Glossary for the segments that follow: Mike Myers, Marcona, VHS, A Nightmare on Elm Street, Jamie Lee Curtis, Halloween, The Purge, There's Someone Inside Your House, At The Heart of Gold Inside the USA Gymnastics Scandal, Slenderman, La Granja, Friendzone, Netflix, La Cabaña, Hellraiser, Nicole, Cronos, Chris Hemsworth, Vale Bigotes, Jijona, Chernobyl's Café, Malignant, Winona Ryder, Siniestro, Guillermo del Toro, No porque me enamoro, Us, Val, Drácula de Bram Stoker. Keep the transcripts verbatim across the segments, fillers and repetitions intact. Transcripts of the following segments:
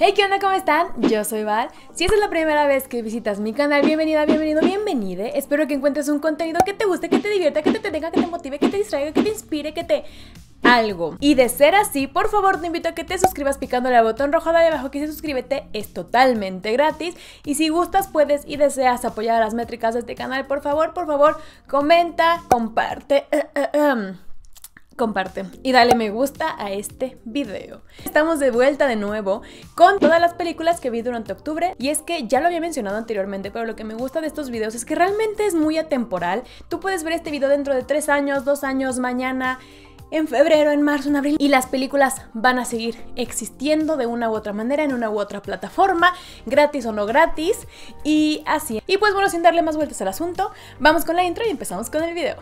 Hey, ¿qué onda? ¿Cómo están? Yo soy Val. Si esta es la primera vez que visitas mi canal, bienvenida, bienvenido, bienvenide. Espero que encuentres un contenido que te guste, que te divierta, que te entretenga, que te motive, que te distraiga, que te inspire, que te... algo. Y de ser así, por favor te invito a que te suscribas picándole al botón rojo de abajo que dice suscríbete, es totalmente gratis. Y si gustas, puedes y deseas apoyar a las métricas de este canal, por favor, por favor, comenta, comparte... comparte y dale me gusta a este video. Estamos de vuelta de nuevo con todas las películas que vi durante octubre, y es que ya lo había mencionado anteriormente, pero lo que me gusta de estos videos es que realmente es muy atemporal. Tú puedes ver este video dentro de tres años, dos años, mañana, en febrero, en marzo, en abril, y las películas van a seguir existiendo de una u otra manera, en una u otra plataforma, gratis o no gratis, y así. Y pues bueno, sin darle más vueltas al asunto, vamos con la intro y empezamos con el video.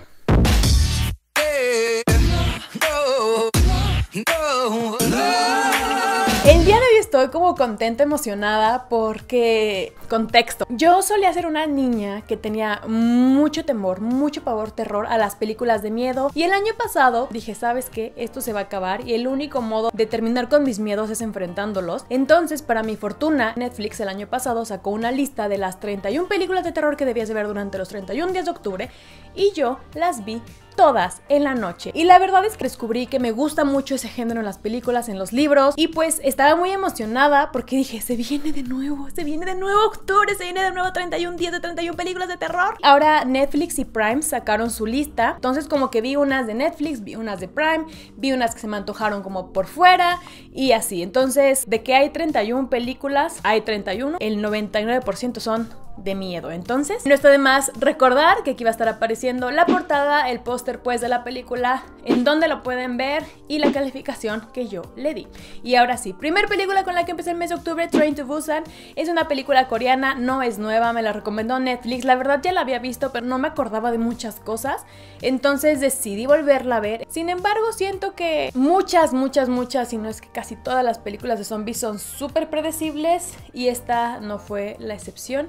El día de hoy estoy como contenta, emocionada, porque... contexto. Yo solía ser una niña que tenía mucho temor, mucho pavor, terror a las películas de miedo. Y el año pasado dije, ¿sabes qué? Esto se va a acabar y el único modo de terminar con mis miedos es enfrentándolos. Entonces, para mi fortuna, Netflix el año pasado sacó una lista de las treinta y una películas de terror que debías de ver durante los treinta y un días de octubre, y yo las vi todas en la noche. Y la verdad es que descubrí que me gusta mucho ese género en las películas, en los libros, y pues estaba muy emocionada porque dije, se viene de nuevo, se viene de nuevo octubre, se viene de nuevo treinta y un días de treinta y una películas de terror. Ahora Netflix y Prime sacaron su lista, entonces como que vi unas de Netflix, vi unas de Prime, vi unas que se me antojaron como por fuera y así. Entonces, de que hay treinta y una películas, hay treinta y una, el noventa y nueve por ciento son... de miedo. Entonces, no está de más recordar que aquí va a estar apareciendo la portada, el póster pues de la película, en donde lo pueden ver y la calificación que yo le di. Y ahora sí, primer película con la que empecé el mes de octubre, Train to Busan. Es una película coreana, no es nueva, me la recomendó Netflix. La verdad ya la había visto, pero no me acordaba de muchas cosas, entonces decidí volverla a ver. Sin embargo, siento que muchas, muchas, muchas, si no es que casi todas las películas de zombies son súper predecibles, y esta no fue la excepción.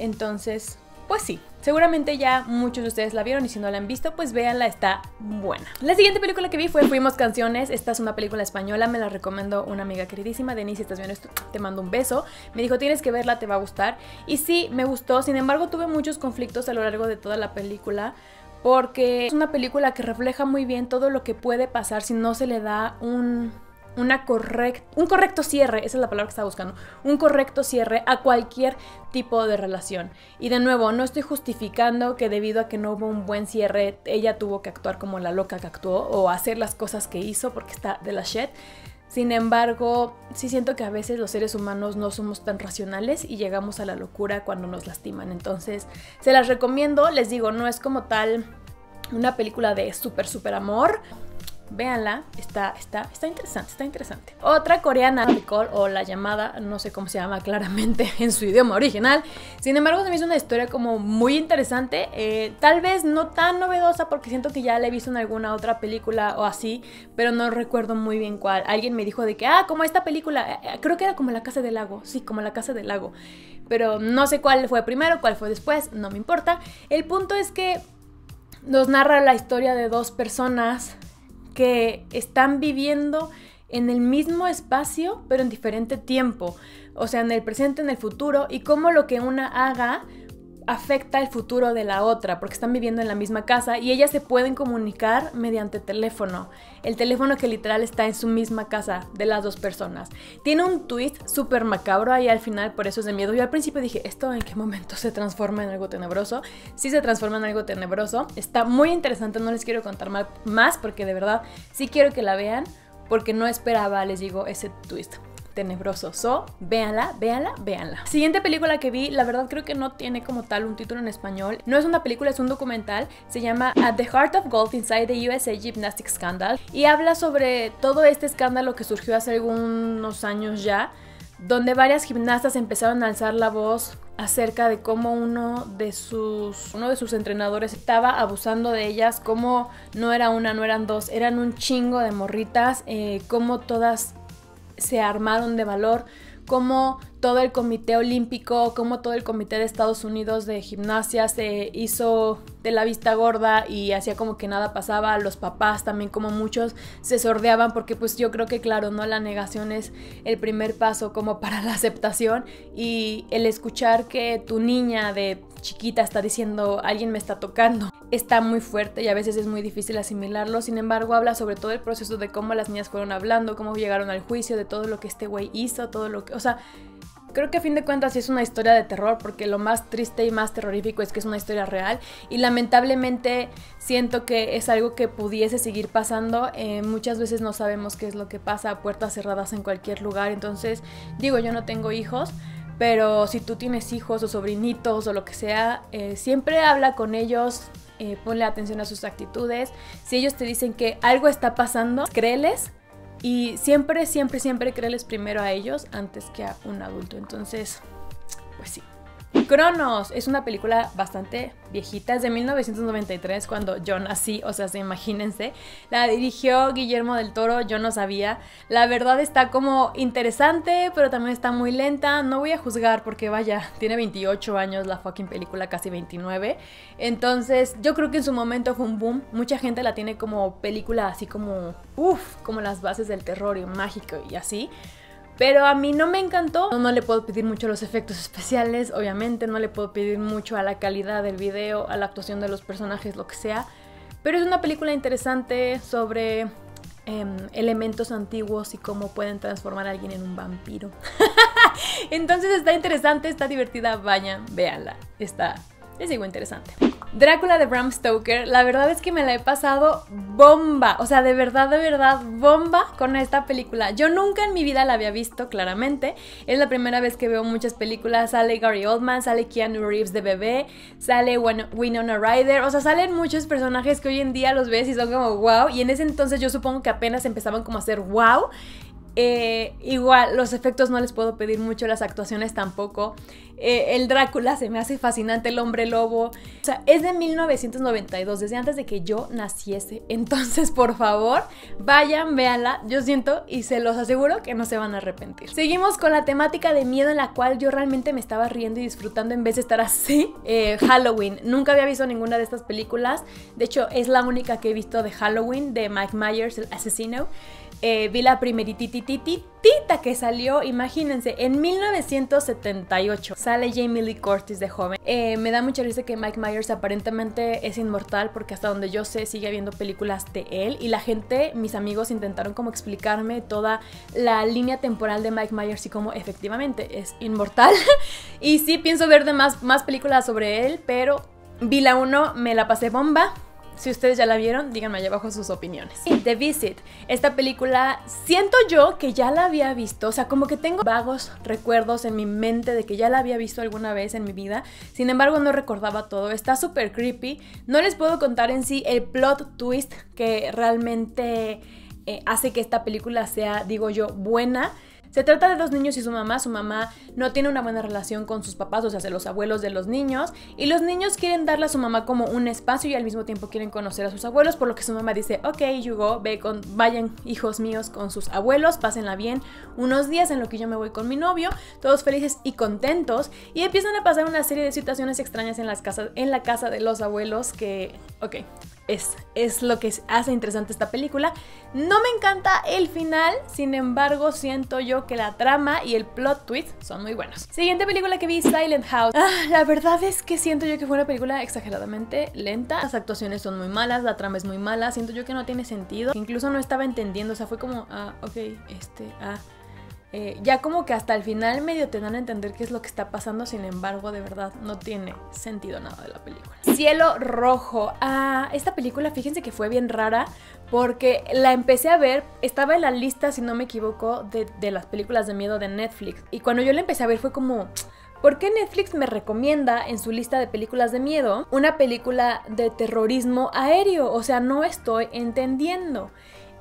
Entonces, pues sí, seguramente ya muchos de ustedes la vieron, y si no la han visto, pues véanla, está buena. La siguiente película que vi fue Fuimos Canciones. Esta es una película española, me la recomendó una amiga queridísima. Denise, si estás viendo esto, te mando un beso. Me dijo, tienes que verla, te va a gustar. Y sí, me gustó, sin embargo tuve muchos conflictos a lo largo de toda la película, porque es una película que refleja muy bien todo lo que puede pasar si no se le da un... Una correct, un correcto cierre, esa es la palabra que estaba buscando, un correcto cierre a cualquier tipo de relación. Y de nuevo, no estoy justificando que debido a que no hubo un buen cierre, ella tuvo que actuar como la loca que actuó o hacer las cosas que hizo, porque está de la shit. Sin embargo, sí siento que a veces los seres humanos no somos tan racionales y llegamos a la locura cuando nos lastiman. Entonces, se las recomiendo. Les digo, no es como tal una película de súper, súper amor. Véanla, está, está, está interesante, está interesante. Otra coreana, Nicole, o La Llamada, no sé cómo se llama claramente en su idioma original. Sin embargo, se me hizo una historia como muy interesante, eh, tal vez no tan novedosa, porque siento que ya la he visto en alguna otra película o así, pero no recuerdo muy bien cuál. Alguien me dijo de que, ah, como esta película, eh, creo que era como La Casa del Lago, sí, como La Casa del Lago. Pero no sé cuál fue primero, cuál fue después, no me importa. El punto es que nos narra la historia de dos personas que están viviendo en el mismo espacio, pero en diferente tiempo. O sea, en el presente, en el futuro, y cómo lo que una haga afecta el futuro de la otra, porque están viviendo en la misma casa y ellas se pueden comunicar mediante teléfono. El teléfono que literal está en su misma casa de las dos personas. Tiene un twist súper macabro ahí al final, por eso es de miedo. Yo al principio dije, ¿esto en qué momento se transforma en algo tenebroso? Sí se transforma en algo tenebroso. Está muy interesante, no les quiero contar más porque de verdad sí quiero que la vean, porque no esperaba, les digo, ese twist tenebroso. So, véanla, véanla, véanla. Siguiente película que vi, la verdad creo que no tiene como tal un título en español. No es una película, es un documental. Se llama At The Heart of Gold Inside the U S A Gymnastics Scandal. Y habla sobre todo este escándalo que surgió hace algunos años ya, donde varias gimnastas empezaron a alzar la voz acerca de cómo uno de sus, uno de sus entrenadores estaba abusando de ellas, cómo no era una, no eran dos, eran un chingo de morritas, eh, cómo todas se armaron de valor, cómo todo el comité olímpico, cómo todo el comité de Estados Unidos de gimnasia se hizo de la vista gorda y hacía como que nada pasaba, los papás también como muchos se sordeaban, porque pues yo creo que claro, no, la negación es el primer paso como para la aceptación, y el escuchar que tu niña de chiquita está diciendo alguien me está tocando está muy fuerte y a veces es muy difícil asimilarlo. Sin embargo, habla sobre todo el proceso de cómo las niñas fueron hablando, cómo llegaron al juicio, de todo lo que este güey hizo, todo lo que, o sea, creo que a fin de cuentas sí es una historia de terror, porque lo más triste y más terrorífico es que es una historia real, y lamentablemente siento que es algo que pudiese seguir pasando. Eh, muchas veces no sabemos qué es lo que pasa a puertas cerradas en cualquier lugar. Entonces, digo, yo no tengo hijos, pero si tú tienes hijos o sobrinitos o lo que sea, eh, siempre habla con ellos, eh, ponle atención a sus actitudes. Si ellos te dicen que algo está pasando, créeles. Y siempre, siempre, siempre créeles primero a ellos antes que a un adulto. Entonces, pues sí. Cronos es una película bastante viejita, es de mil novecientos noventa y tres, cuando yo nací, o sea, se imagínense. La dirigió Guillermo del Toro, yo no sabía. La verdad está como interesante, pero también está muy lenta. No voy a juzgar porque vaya, tiene veintiocho años la fucking película, casi veintinueve. Entonces, yo creo que en su momento fue un boom. Mucha gente la tiene como película así como, uff, como las bases del terror y mágico y así. Pero a mí no me encantó, no, no le puedo pedir mucho a los efectos especiales, obviamente, no le puedo pedir mucho a la calidad del video, a la actuación de los personajes, lo que sea. Pero es una película interesante sobre eh, elementos antiguos y cómo pueden transformar a alguien en un vampiro. Entonces está interesante, está divertida, vayan, véanla, está... les digo, interesante. Drácula de Bram Stoker, la verdad es que me la he pasado bomba, o sea, de verdad, de verdad, bomba con esta película. Yo nunca en mi vida la había visto, claramente. Es la primera vez que veo muchas películas. Sale Gary Oldman, sale Keanu Reeves de bebé, sale Winona Ryder, o sea, salen muchos personajes que hoy en día los ves y son como wow, y en ese entonces yo supongo que apenas empezaban como a hacer wow. Eh, igual, los efectos no les puedo pedir mucho, las actuaciones tampoco. Eh, el Drácula se me hace fascinante, el hombre lobo. O sea, es de mil novecientos noventa y dos, desde antes de que yo naciese. Entonces, por favor, vayan, véanla. Yo siento y se los aseguro que no se van a arrepentir. Seguimos con la temática de miedo en la cual yo realmente me estaba riendo y disfrutando en vez de estar así. Eh, Halloween. Nunca había visto ninguna de estas películas. De hecho, es la única que he visto de Halloween, de Mike Myers, el asesino. Eh, vi la primerititititita que salió, imagínense, en mil novecientos setenta y ocho. Sale Jamie Lee Curtis de joven. Eh, me da mucha risa que Mike Myers aparentemente es inmortal, porque hasta donde yo sé sigue habiendo películas de él. Y la gente, mis amigos, intentaron como explicarme toda la línea temporal de Mike Myers y cómo efectivamente es inmortal. Y sí, pienso ver de más, más películas sobre él, pero vi la uno, me la pasé bomba. Si ustedes ya la vieron, díganme allá abajo sus opiniones. Y The Visit, esta película siento yo que ya la había visto, o sea, como que tengo vagos recuerdos en mi mente de que ya la había visto alguna vez en mi vida. Sin embargo, no recordaba todo, está súper creepy. No les puedo contar en sí el plot twist que realmente eh, hace que esta película sea, digo yo, buena. Se trata de dos niños y su mamá. Su mamá no tiene una buena relación con sus papás, o sea, de los abuelos de los niños. Y los niños quieren darle a su mamá como un espacio y al mismo tiempo quieren conocer a sus abuelos, por lo que su mamá dice, ok, you go, ve con, vayan hijos míos con sus abuelos, pásenla bien unos días en lo que yo me voy con mi novio, todos felices y contentos. Y empiezan a pasar una serie de situaciones extrañas en, las casas, en la casa de los abuelos que, ok, es, es lo que hace interesante esta película. No me encanta el final, sin embargo, siento yo que la trama y el plot twist son muy buenos. Siguiente película que vi, Silent House. Ah, la verdad es que siento yo que fue una película exageradamente lenta. Las actuaciones son muy malas, la trama es muy mala, siento yo que no tiene sentido. Incluso no estaba entendiendo, o sea, fue como, ah, ok, este, ah... Eh, ya como que hasta el final medio te dan a entender qué es lo que está pasando, sin embargo, de verdad, no tiene sentido nada de la película. Cielo Rojo. Ah, esta película, fíjense que fue bien rara, porque la empecé a ver, estaba en la lista, si no me equivoco, de, de las películas de miedo de Netflix. Y cuando yo la empecé a ver fue como... ¿por qué Netflix me recomienda en su lista de películas de miedo una película de terrorismo aéreo? O sea, no estoy entendiendo.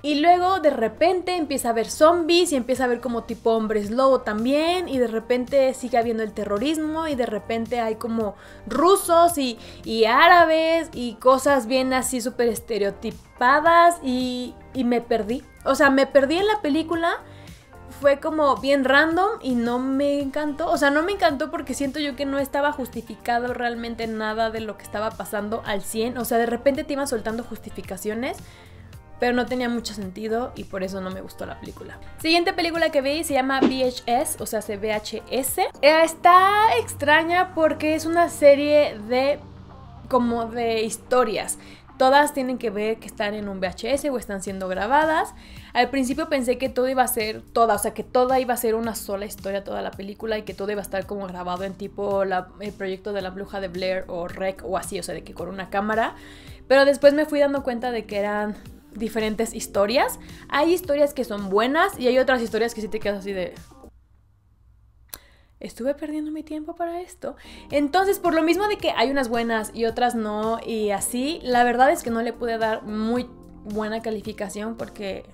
Y luego de repente empieza a haber zombies y empieza a haber como tipo hombres lobo también, y de repente sigue habiendo el terrorismo y de repente hay como rusos y, y árabes y cosas bien así súper estereotipadas y, y me perdí. O sea, me perdí en la película. fue como bien random y no me encantó. O sea, no me encantó porque siento yo que no estaba justificado realmente nada de lo que estaba pasando al cien. O sea, de repente te iban soltando justificaciones, pero no tenía mucho sentido y por eso no me gustó la película. Siguiente película que vi se llama V H S, o sea, V H S. Está extraña porque es una serie de como de historias. Todas tienen que ver que están en un V H S o están siendo grabadas. Al principio pensé que todo iba a ser toda, o sea, que toda iba a ser una sola historia, toda la película, y que todo iba a estar como grabado en tipo la, el proyecto de la bruja de Blair o Rec o así, o sea, de que con una cámara. Pero después me fui dando cuenta de que eran diferentes historias. Hay historias que son buenas y hay otras historias que sí te quedas así de... ¿estuve perdiendo mi tiempo para esto? Entonces, por lo mismo de que hay unas buenas y otras no, y así, la verdad es que no le pude dar muy buena calificación porque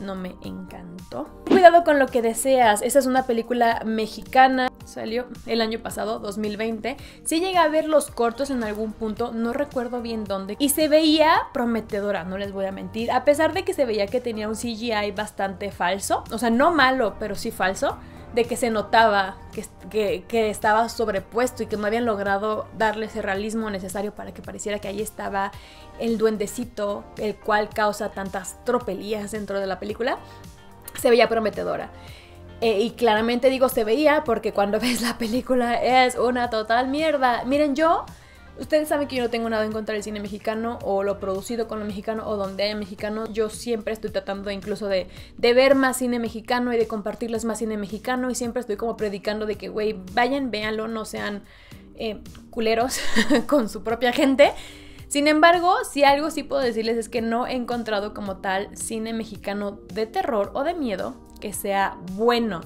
no me encantó. Cuidado con lo que deseas. Esa es una película mexicana. Salió el año pasado, dos mil veinte. Sí llegué a ver los cortos en algún punto, no recuerdo bien dónde. Y se veía prometedora, no les voy a mentir. A pesar de que se veía que tenía un C G I bastante falso. O sea, no malo, pero sí falso. De que se notaba que, que, que estaba sobrepuesto y que no habían logrado darle ese realismo necesario para que pareciera que ahí estaba el duendecito, el cual causa tantas tropelías dentro de la película. Se veía prometedora. Eh, y claramente digo se veía porque cuando ves la película es una total mierda. Miren, yo... ustedes saben que yo no tengo nada en contra del cine mexicano o lo producido con lo mexicano o donde haya mexicano. Yo siempre estoy tratando incluso de, de ver más cine mexicano y de compartirles más cine mexicano. Y siempre estoy como predicando de que, güey, vayan, véanlo, no sean eh, culeros con su propia gente. Sin embargo, si algo sí puedo decirles es que no he encontrado como tal cine mexicano de terror o de miedo que sea bueno.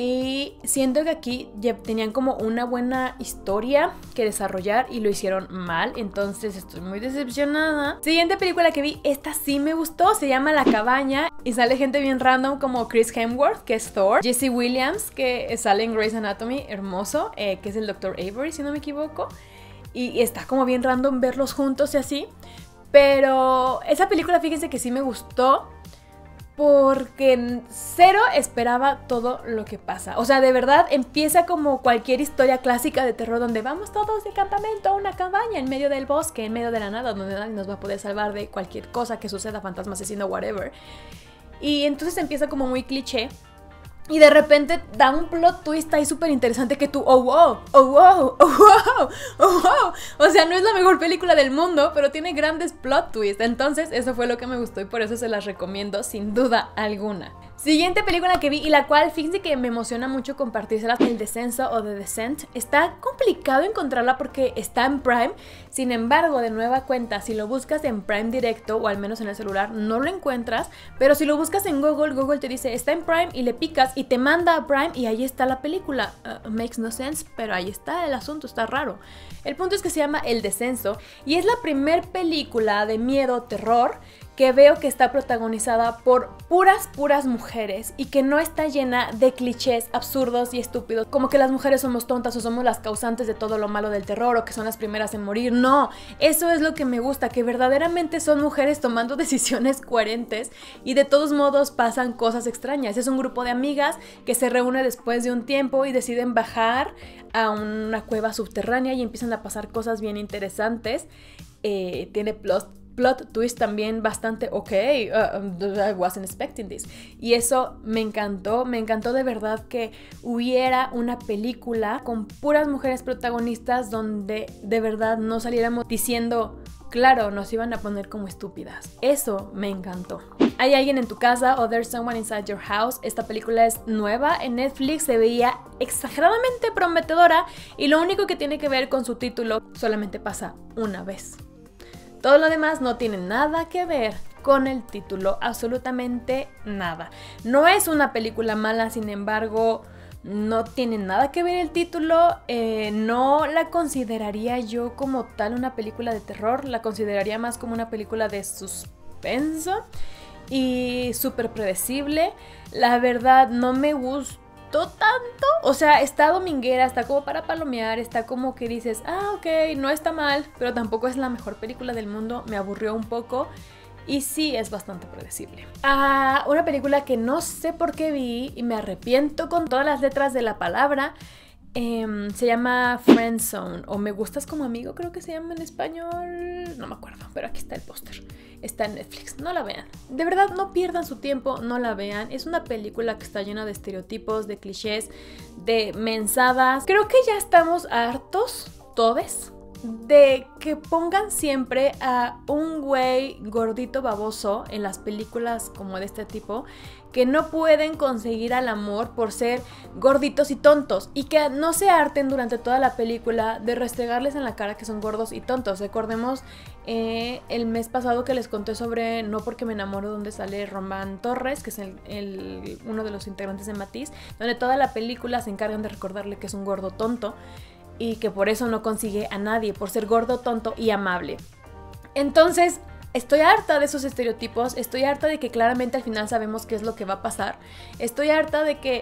Y siento que aquí ya tenían como una buena historia que desarrollar y lo hicieron mal, entonces estoy muy decepcionada. Siguiente película que vi, esta sí me gustó, se llama La Cabaña y sale gente bien random como Chris Hemsworth, que es Thor, Jesse Williams, que sale en Grey's Anatomy, hermoso, eh, que es el doctor Avery, si no me equivoco, y, y está como bien random verlos juntos y así, pero esa película fíjense que sí me gustó. Porque cero esperaba todo lo que pasa. O sea, de verdad empieza como cualquier historia clásica de terror donde vamos todos de campamento a una cabaña en medio del bosque, en medio de la nada, donde nadie nos va a poder salvar de cualquier cosa que suceda, fantasma, asesino, whatever. Y entonces empieza como muy cliché. Y de repente da un plot twist ahí súper interesante que tú, oh wow, oh wow, oh wow, oh wow. O sea, no es la mejor película del mundo, pero tiene grandes plot twists. Entonces, eso fue lo que me gustó y por eso se las recomiendo sin duda alguna. Siguiente película que vi y la cual, fíjense que me emociona mucho compartírsela, El Descenso o The Descent. Está complicado encontrarla porque está en Prime. Sin embargo, de nueva cuenta, si lo buscas en Prime directo o al menos en el celular, no lo encuentras. Pero si lo buscas en Google, Google te dice, está en Prime y le picas. Y te manda a Prime y ahí está la película. Uh, makes no sense, pero ahí está el asunto, está raro. El punto es que se llama El Descenso y es la primer película de miedo, terror, que veo que está protagonizada por puras, puras mujeres y que no está llena de clichés absurdos y estúpidos, como que las mujeres somos tontas o somos las causantes de todo lo malo del terror o que son las primeras en morir. No, eso es lo que me gusta, que verdaderamente son mujeres tomando decisiones coherentes y de todos modos pasan cosas extrañas. Es un grupo de amigas que se reúne después de un tiempo y deciden bajar a una cueva subterránea y empiezan a pasar cosas bien interesantes. Eh, tiene plot plot twist también bastante ok, uh, I wasn't expecting this. Y eso me encantó, me encantó de verdad que hubiera una película con puras mujeres protagonistas donde de verdad no saliéramos diciendo, claro, nos iban a poner como estúpidas. Eso me encantó. Hay alguien en tu casa o There's Someone Inside Your House. Esta película es nueva en Netflix, se veía exageradamente prometedora y lo único que tiene que ver con su título solamente pasa una vez. Todo lo demás no tiene nada que ver con el título, absolutamente nada. No es una película mala, sin embargo, no tiene nada que ver el título. Eh, no la consideraría yo como tal una película de terror, la consideraría más como una película de suspenso y súper predecible. La verdad, no me gustó tanto, o sea, está dominguera, está como para palomear, está como que dices, ah, ok, no está mal, pero tampoco es la mejor película del mundo, me aburrió un poco y sí es bastante predecible. Ah, una película que no sé por qué vi y me arrepiento con todas las letras de la palabra. Eh, se llama Friendzone, o Me Gustas Como Amigo, creo que se llama en español, no me acuerdo, pero aquí está el póster, está en Netflix, no la vean, de verdad no pierdan su tiempo, no la vean, es una película que está llena de estereotipos, de clichés, de mensadas. Creo que ya estamos hartos, todes, de que pongan siempre a un güey gordito baboso en las películas como de este tipo, que no pueden conseguir al amor por ser gorditos y tontos, y que no se harten durante toda la película de restregarles en la cara que son gordos y tontos. Recordemos eh, el mes pasado que les conté sobre No Porque Me Enamoro, donde sale Román Torres, que es el, el, uno de los integrantes de Matiz, donde toda la película se encargan de recordarle que es un gordo tonto y que por eso no consigue a nadie, por ser gordo, tonto y amable. Entonces, estoy harta de esos estereotipos, estoy harta de que claramente al final sabemos qué es lo que va a pasar, estoy harta de que...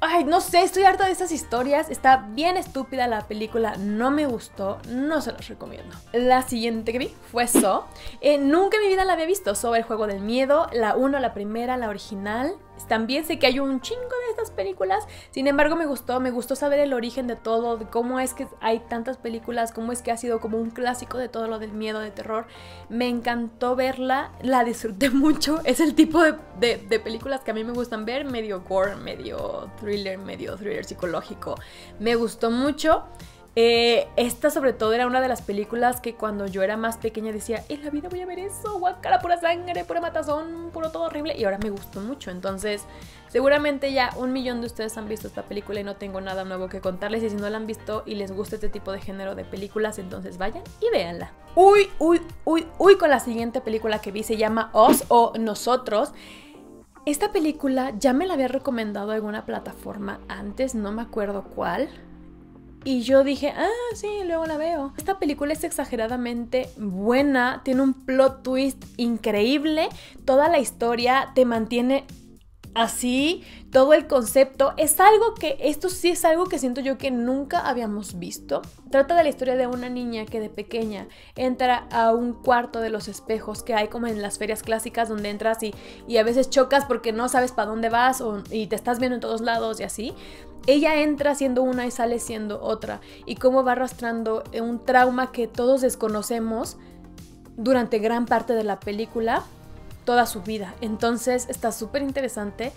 Ay, no sé, estoy harta de esas historias, está bien estúpida la película, no me gustó, no se las recomiendo. La siguiente que vi fue Saw, eh, nunca en mi vida la había visto, Saw, el juego del miedo, la uno, la primera, la original. También sé que hay un chingo de estas películas, sin embargo me gustó, me gustó saber el origen de todo, de cómo es que hay tantas películas, cómo es que ha sido como un clásico de todo lo del miedo, de terror. Me encantó verla, la disfruté mucho, es el tipo de, de, de películas que a mí me gustan ver, medio gore, medio thriller, medio thriller psicológico. Me gustó mucho. Eh, esta sobre todo era una de las películas que cuando yo era más pequeña decía, en la vida voy a ver eso, guácala, pura sangre, pura matazón, puro todo horrible, y ahora me gustó mucho. Entonces seguramente ya un millón de ustedes han visto esta película y no tengo nada nuevo que contarles, y si no la han visto y les gusta este tipo de género de películas, entonces vayan y véanla. Uy, uy, uy, uy, con la siguiente película que vi, se llama Us o Nosotros. Esta película ya me la había recomendado alguna plataforma antes, no me acuerdo cuál. Y yo dije, ah, sí, luego la veo. Esta película es exageradamente buena, tiene un plot twist increíble, toda la historia te mantiene así, todo el concepto. Es algo que, esto sí es algo que siento yo que nunca habíamos visto. Trata de la historia de una niña que de pequeña entra a un cuarto de los espejos que hay como en las ferias clásicas, donde entras y, y a veces chocas porque no sabes para dónde vas, o, y te estás viendo en todos lados y así. Ella entra siendo una y sale siendo otra, y cómo va arrastrando un trauma que todos desconocemos durante gran parte de la película, toda su vida. Entonces está súper interesante,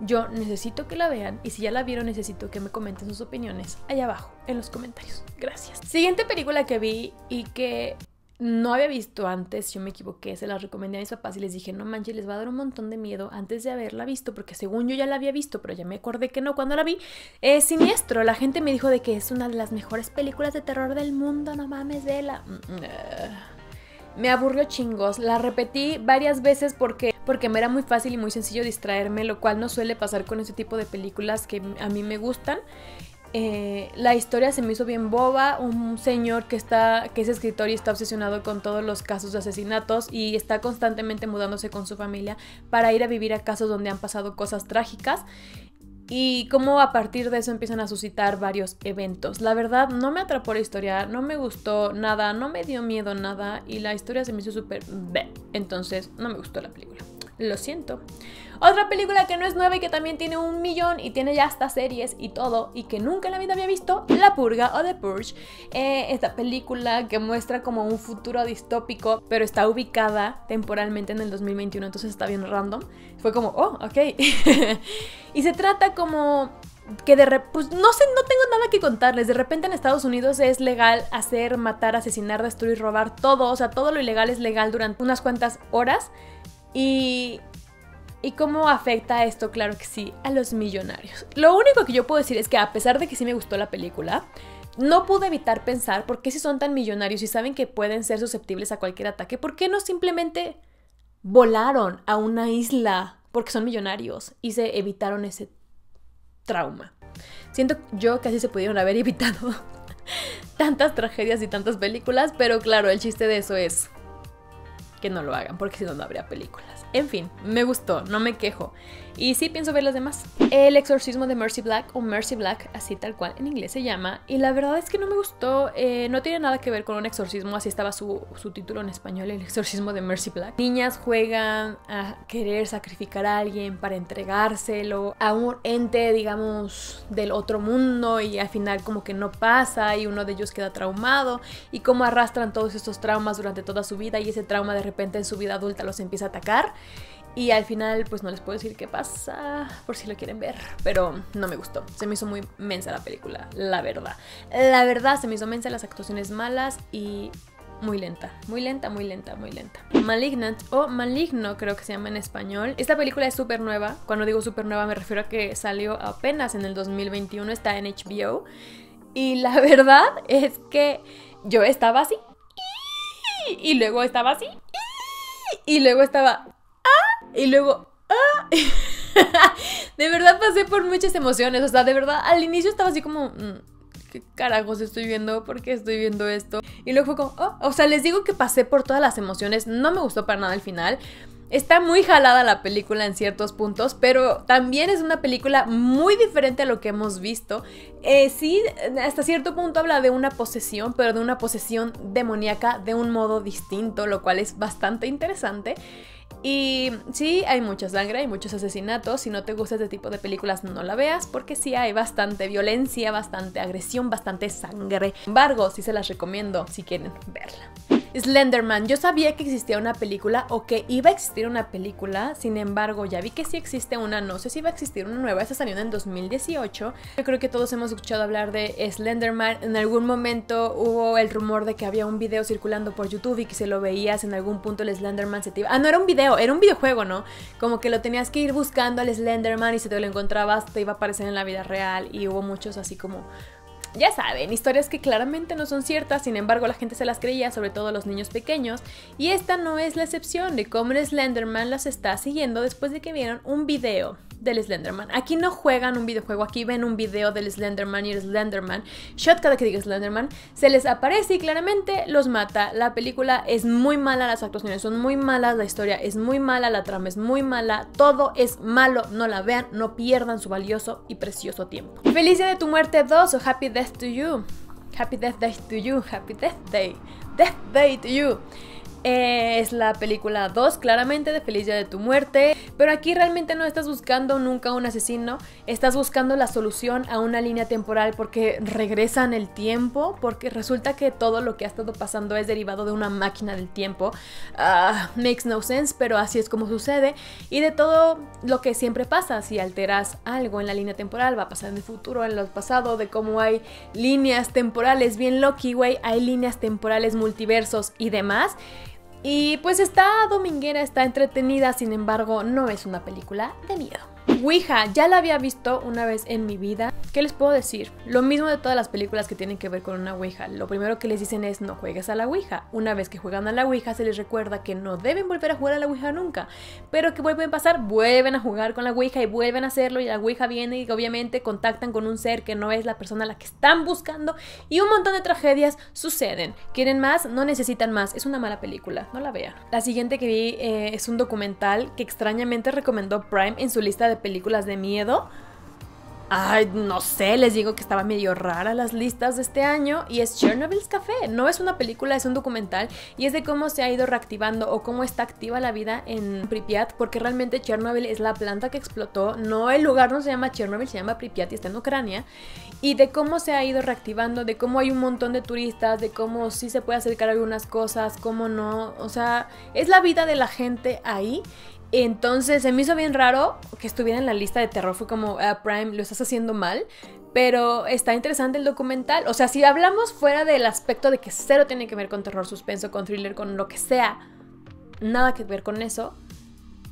yo necesito que la vean, y si ya la vieron necesito que me comenten sus opiniones allá abajo en los comentarios. Gracias. Siguiente película que vi y que no había visto antes, yo me equivoqué, se la recomendé a mis papás y les dije, no manches, les va a dar un montón de miedo antes de haberla visto, porque según yo ya la había visto, pero ya me acordé que no cuando la vi. Es Siniestro, la gente me dijo de que es una de las mejores películas de terror del mundo, no mames, vela. Me aburrió chingos, la repetí varias veces porque, porque me era muy fácil y muy sencillo distraerme, lo cual no suele pasar con este tipo de películas que a mí me gustan. Eh, la historia se me hizo bien boba, un señor que, está, que es escritor y está obsesionado con todos los casos de asesinatos y está constantemente mudándose con su familia para ir a vivir a casos donde han pasado cosas trágicas, y cómo a partir de eso empiezan a suscitar varios eventos. La verdad no me atrapó la historia, no me gustó nada, no me dio miedo nada, y la historia se me hizo súper bleh, entonces no me gustó la película, lo siento. Otra película que no es nueva y que también tiene un millón y tiene ya hasta series y todo, y que nunca en la vida había visto, La Purga o The Purge. Eh, esta película que muestra como un futuro distópico, pero está ubicada temporalmente en el dos mil veintiuno, entonces está bien random. Fue como, oh, ok. Y se trata como... que de repente, pues no sé, no tengo nada que contarles, de repente en Estados Unidos es legal hacer, matar, asesinar, destruir, robar, todo, o sea, todo lo ilegal es legal durante unas cuantas horas, y... ¿Y cómo afecta esto? Claro que sí, a los millonarios. Lo único que yo puedo decir es que a pesar de que sí me gustó la película, no pude evitar pensar, ¿por qué si son tan millonarios y saben que pueden ser susceptibles a cualquier ataque, por qué no simplemente volaron a una isla porque son millonarios y se evitaron ese trauma? Siento yo que así se pudieron haber evitado tantas tragedias y tantas películas, pero claro, el chiste de eso es que no lo hagan, porque si no, no habría películas. En fin, me gustó, no me quejo. Y sí pienso ver las demás. El exorcismo de Mercy Black, o Mercy Black, así tal cual en inglés se llama. Y la verdad es que no me gustó, eh, no tiene nada que ver con un exorcismo, así estaba su, su título en español, el exorcismo de Mercy Black. Niñas juegan a querer sacrificar a alguien para entregárselo a un ente, digamos, del otro mundo, y al final como que no pasa y uno de ellos queda traumado, y cómo arrastran todos estos traumas durante toda su vida, y ese trauma de repente en su vida adulta los empieza a atacar. Y al final, pues no les puedo decir qué pasa, por si lo quieren ver, pero no me gustó. Se me hizo muy mensa la película, la verdad. La verdad, se me hizo mensa, las actuaciones malas y muy lenta. Muy lenta, muy lenta, muy lenta. Malignant, o Maligno creo que se llama en español. Esta película es súper nueva. Cuando digo súper nueva me refiero a que salió apenas en el dos mil veintiuno, está en H B O. Y la verdad es que yo estaba así, y luego estaba así, y luego estaba... Y luego... ¡Ah! De verdad pasé por muchas emociones. O sea, de verdad, al inicio estaba así como... ¿Qué carajos estoy viendo? ¿Por qué estoy viendo esto? Y luego fue como... Oh. O sea, les digo que pasé por todas las emociones. No me gustó para nada el final. Está muy jalada la película en ciertos puntos, pero también es una película muy diferente a lo que hemos visto. Eh, sí, hasta cierto punto habla de una posesión, pero de una posesión demoníaca de un modo distinto, lo cual es bastante interesante. Y sí, hay mucha sangre, hay muchos asesinatos. Si no te gusta este tipo de películas, no la veas, porque sí hay bastante violencia, bastante agresión, bastante sangre. Sin embargo, sí se las recomiendo si quieren verla. Slenderman. Yo sabía que existía una película, o que iba a existir una película, sin embargo ya vi que sí existe una, no sé si va a existir una nueva. Esta salió en el dos mil dieciocho. Yo creo que todos hemos escuchado hablar de Slenderman. En algún momento hubo el rumor de que había un video circulando por YouTube y que se lo veías en algún punto el Slenderman se te iba... Ah, no era un video, era un videojuego, ¿no? Como que lo tenías que ir buscando al Slenderman, y si te lo encontrabas te iba a aparecer en la vida real, y hubo muchos así como... Ya saben, historias que claramente no son ciertas, sin embargo la gente se las creía, sobre todo los niños pequeños, y esta no es la excepción de cómo el Slenderman las está siguiendo después de que vieron un video del Slenderman. Aquí no juegan un videojuego, aquí ven un video del Slenderman, y el Slenderman, shot cada que diga Slenderman, se les aparece y claramente los mata. La película es muy mala, las actuaciones son muy malas, la historia es muy mala, la trama es muy mala, todo es malo, no la vean, no pierdan su valioso y precioso tiempo. Feliz Día de tu Muerte dos, o Happy Death to You, Happy Death Day to You, Happy Death Day, Death Day to You. Eh, es la película dos, claramente, de Feliz Día de tu Muerte. Pero aquí realmente no estás buscando nunca un asesino, estás buscando la solución a una línea temporal, porque regresan el tiempo, porque resulta que todo lo que ha estado pasando es derivado de una máquina del tiempo. Uh, makes no sense, pero así es como sucede. Y de todo lo que siempre pasa, si alteras algo en la línea temporal, va a pasar en el futuro, en el pasado, de cómo hay líneas temporales bien loki, güey, hay líneas temporales, multiversos y demás. Y pues está dominguera, está entretenida, sin embargo no es una película de miedo. Ouija, ya la había visto una vez en mi vida. ¿Qué les puedo decir? Lo mismo de todas las películas que tienen que ver con una Ouija. Lo primero que les dicen es no juegues a la Ouija. Una vez que juegan a la Ouija se les recuerda que no deben volver a jugar a la Ouija nunca. Pero ¿qué vuelven a pasar? Vuelven a jugar con la Ouija y vuelven a hacerlo, y la Ouija viene y obviamente contactan con un ser que no es la persona a la que están buscando, y un montón de tragedias suceden. ¿Quieren más? No necesitan más. Es una mala película, no la vean. La siguiente que vi eh, es un documental que extrañamente recomendó Prime en su lista de películas de miedo. Ay, no sé, les digo que estaba medio rara las listas de este año. Y es Chernobyl's Café. No es una película, es un documental, y es de cómo se ha ido reactivando, o cómo está activa la vida en Pripyat, porque realmente Chernobyl es la planta que explotó. No, el lugar no se llama Chernobyl, se llama Pripyat, y está en Ucrania. Y de cómo se ha ido reactivando, de cómo hay un montón de turistas, de cómo sí se puede acercar a algunas cosas, cómo no. O sea, es la vida de la gente ahí. Entonces se me hizo bien raro que estuviera en la lista de terror, fue como, uh, Prime, lo estás haciendo mal, pero está interesante el documental. O sea, si hablamos fuera del aspecto de que cero tiene que ver con terror, suspenso, con thriller, con lo que sea, nada que ver con eso,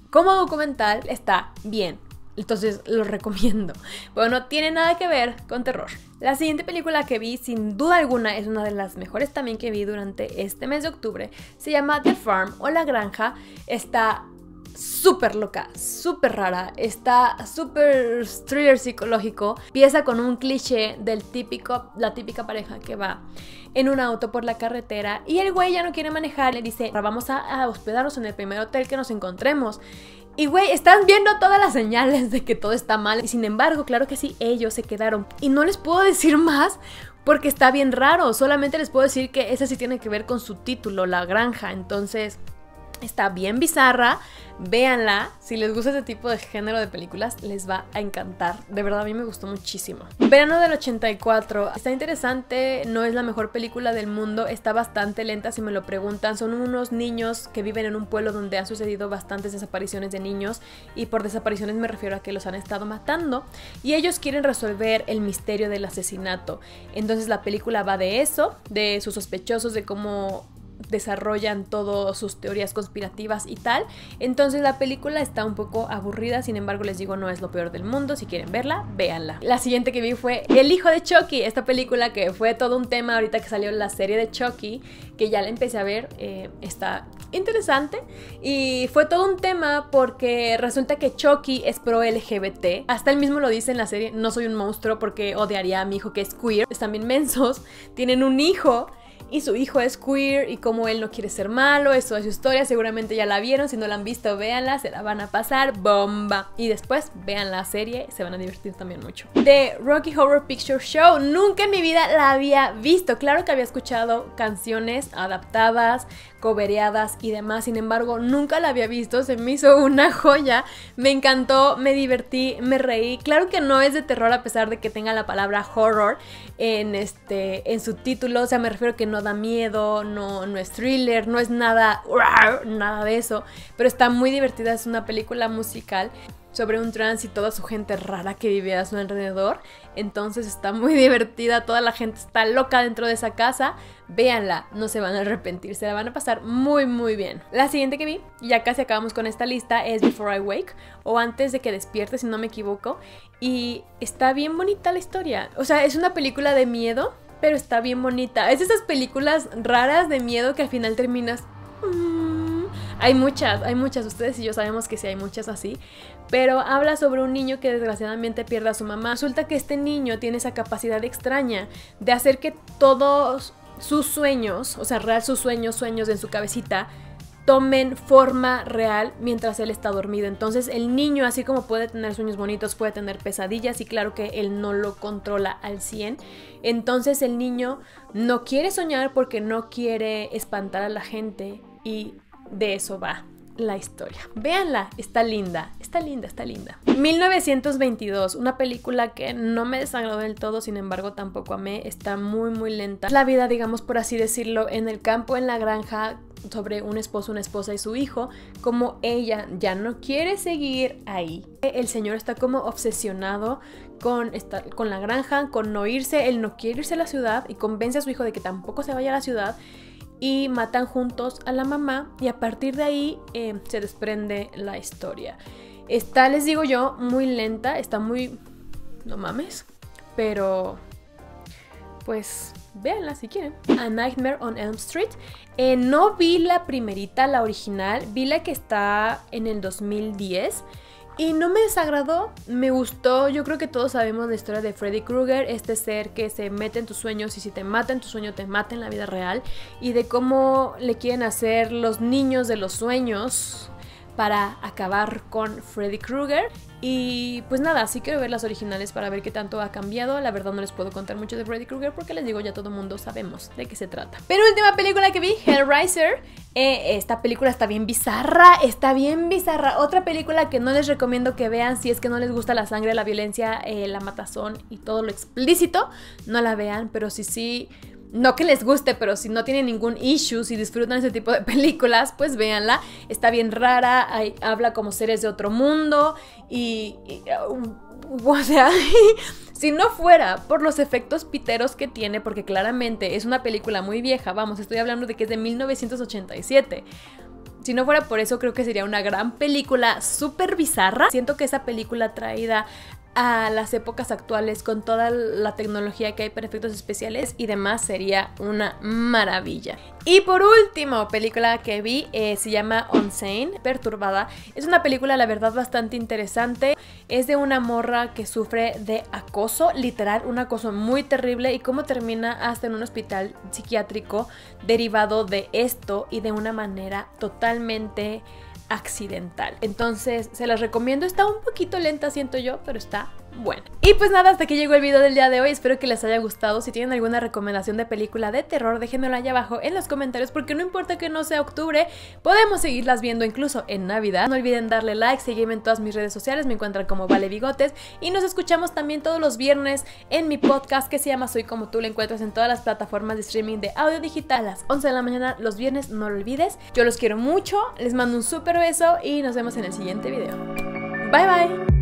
como documental está bien. Entonces lo recomiendo, pero no tiene nada que ver con terror. La siguiente película que vi, sin duda alguna, es una de las mejores también que vi durante este mes de octubre. Se llama The Farm, o La Granja. Está súper loca, súper rara, está súper thriller psicológico. Empieza con un cliché del típico, la típica pareja que va en un auto por la carretera y el güey ya no quiere manejar, le dice, vamos a, a hospedarnos en el primer hotel que nos encontremos. Y güey, están viendo todas las señales de que todo está mal. Y sin embargo, claro que sí, ellos se quedaron. Y no les puedo decir más porque está bien raro. Solamente les puedo decir que esa sí tiene que ver con su título, La Granja. Entonces, está bien bizarra. Véanla. Si les gusta este tipo de género de películas, les va a encantar. De verdad, a mí me gustó muchísimo. Verano del ochenta y cuatro. Está interesante. No es la mejor película del mundo. Está bastante lenta, si me lo preguntan. Son unos niños que viven en un pueblo donde han sucedido bastantes desapariciones de niños. Y por desapariciones me refiero a que los han estado matando. Y ellos quieren resolver el misterio del asesinato. Entonces la película va de eso, de sus sospechosos, de cómo desarrollan todas sus teorías conspirativas y tal. Entonces la película está un poco aburrida, sin embargo les digo, no es lo peor del mundo. Si quieren verla, véanla. La siguiente que vi fue El hijo de Chucky, esta película que fue todo un tema ahorita que salió la serie de Chucky, que ya la empecé a ver, eh, está interesante y fue todo un tema porque resulta que Chucky es pro L G B T, hasta él mismo lo dice en la serie, no soy un monstruo porque odiaría a mi hijo que es queer. Están bien mensos, tienen un hijo y su hijo es queer y como él no quiere ser malo, eso es su historia, seguramente ya la vieron, si no la han visto véanla, se la van a pasar bomba. Y después vean la serie, se van a divertir también mucho. The Rocky Horror Picture Show, nunca en mi vida la había visto, claro que había escuchado canciones adaptadas, covereadas y demás, sin embargo nunca la había visto, se me hizo una joya, me encantó, me divertí, me reí. Claro que no es de terror a pesar de que tenga la palabra horror en, este, en su título, o sea me refiero que no da miedo, no, no es thriller, no es nada, nada de eso, pero está muy divertida, es una película musical sobre un trans y toda su gente rara que vive a su alrededor, entonces está muy divertida, toda la gente está loca dentro de esa casa, véanla, no se van a arrepentir, se la van a pasar muy muy bien. La siguiente que vi, ya casi acabamos con esta lista, es Before I Wake, o Antes de que despierte, si no me equivoco, y está bien bonita la historia, o sea, es una película de miedo, pero está bien bonita, es esas películas raras de miedo que al final terminas... Hay muchas, hay muchas, ustedes y yo sabemos que sí hay muchas así, pero habla sobre un niño que desgraciadamente pierde a su mamá. Resulta que este niño tiene esa capacidad extraña de hacer que todos sus sueños, o sea, real sus sueños, sueños en su cabecita, tomen forma real mientras él está dormido. Entonces el niño, así como puede tener sueños bonitos, puede tener pesadillas y claro que él no lo controla al cien. Entonces el niño no quiere soñar porque no quiere espantar a la gente y... de eso va la historia. Véanla, está linda, está linda, está linda. mil novecientos veintidós, una película que no me desagradó del todo, sin embargo tampoco amé, está muy muy lenta. La vida, digamos por así decirlo, en el campo, en la granja, sobre un esposo, una esposa y su hijo, como ella ya no quiere seguir ahí. El señor está como obsesionado con, estar, con la granja, con no irse, él no quiere irse a la ciudad y convence a su hijo de que tampoco se vaya a la ciudad. Y matan juntos a la mamá y a partir de ahí eh, se desprende la historia. Está, les digo yo, muy lenta, está muy... no mames, pero... pues... véanla si quieren. A Nightmare on Elm Street. Eh, no vi la primerita, la original, vi la que está en el dos mil diez... y no me desagradó, me gustó, yo creo que todos sabemos la historia de Freddy Krueger, este ser que se mete en tus sueños y si te mata en tu sueño te mata en la vida real, y de cómo le quieren hacer los niños de los sueños para acabar con Freddy Krueger. Y pues nada, sí quiero ver las originales para ver qué tanto ha cambiado. La verdad no les puedo contar mucho de Freddy Krueger porque les digo, ya todo el mundo sabemos de qué se trata. Penúltima película que vi, Hellraiser. Eh, esta película está bien bizarra, está bien bizarra. Otra película que no les recomiendo que vean si es que no les gusta la sangre, la violencia, eh, la matazón y todo lo explícito. No la vean, pero sí, sí... no que les guste, pero si no tienen ningún issue, si disfrutan ese tipo de películas, pues véanla. Está bien rara, hay, habla como seres de otro mundo y... y uh, o sea, si no fuera por los efectos piteros que tiene, porque claramente es una película muy vieja, vamos, estoy hablando de que es de mil novecientos ochenta y siete... Si no fuera por eso, creo que sería una gran película súper bizarra. Siento que esa película traída a las épocas actuales con toda la tecnología que hay para efectos especiales y demás, sería una maravilla. Y por último, película que vi, eh, se llama Insane, Perturbada. Es una película, la verdad, bastante interesante. Es de una morra que sufre de acoso, literal, un acoso muy terrible, y cómo termina hasta en un hospital psiquiátrico derivado de esto y de una manera totalmente accidental. Entonces se las recomiendo, está un poquito lenta siento yo, pero está buena. Y pues nada, hasta aquí llegó el video del día de hoy, espero que les haya gustado. Si tienen alguna recomendación de película de terror, déjenmela allá abajo en los comentarios, porque no importa que no sea octubre, podemos seguirlas viendo incluso en Navidad. No olviden darle like, seguirme en todas mis redes sociales, me encuentran como Vale Bigotes, y nos escuchamos también todos los viernes en mi podcast que se llama Soy Como Tú, lo encuentras en todas las plataformas de streaming de audio digital a las once de la mañana los viernes, no lo olvides. Yo los quiero mucho, les mando un súper beso y nos vemos en el siguiente video. Bye bye.